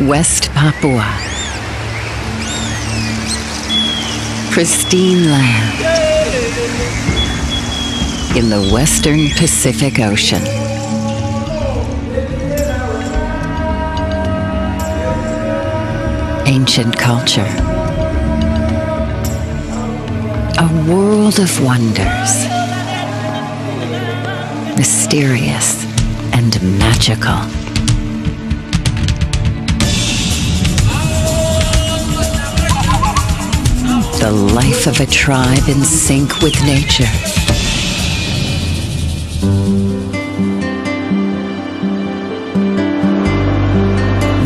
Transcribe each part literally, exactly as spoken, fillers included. West Papua. Pristine land in the western Pacific Ocean. Ancient culture. A world of wonders. Mysterious and magical. The life of a tribe in sync with nature.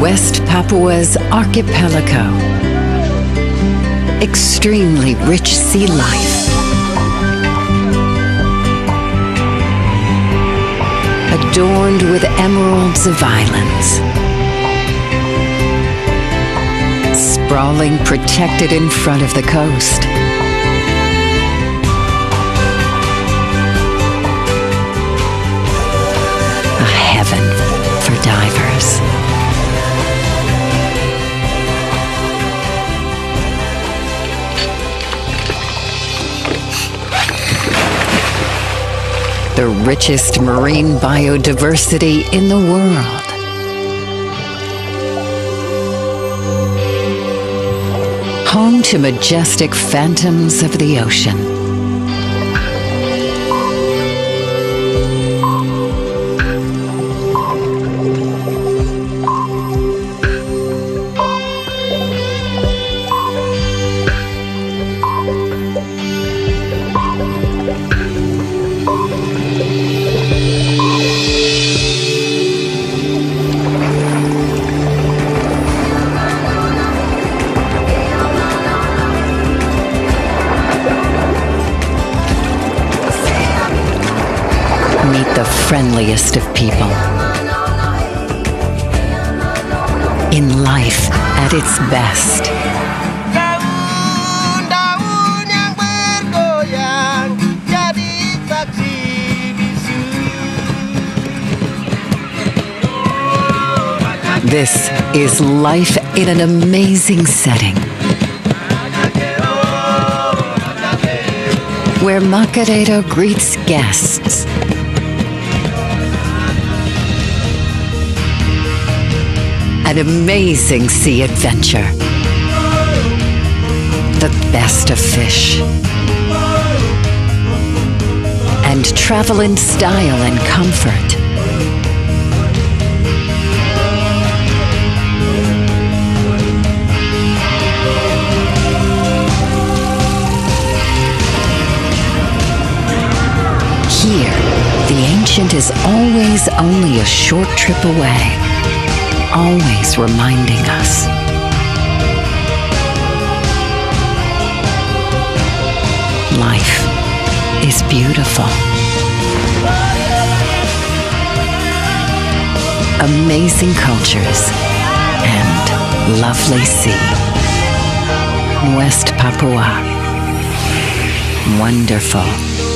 West Papua's archipelago. Extremely rich sea life. Adorned with emeralds of islands. Sprawling protected in front of the coast. A heaven for divers. The richest marine biodiversity in the world. Home to majestic phantoms of the ocean. Meet the friendliest of people. In life at its best. This is life in an amazing setting, where Macadedo greets guests. An amazing sea adventure. The best of fish. And travel in style and comfort. Here, the ancient is always only a short trip away. Always reminding us. Life is beautiful. Amazing cultures and lovely sea. West Papua. Wonderful.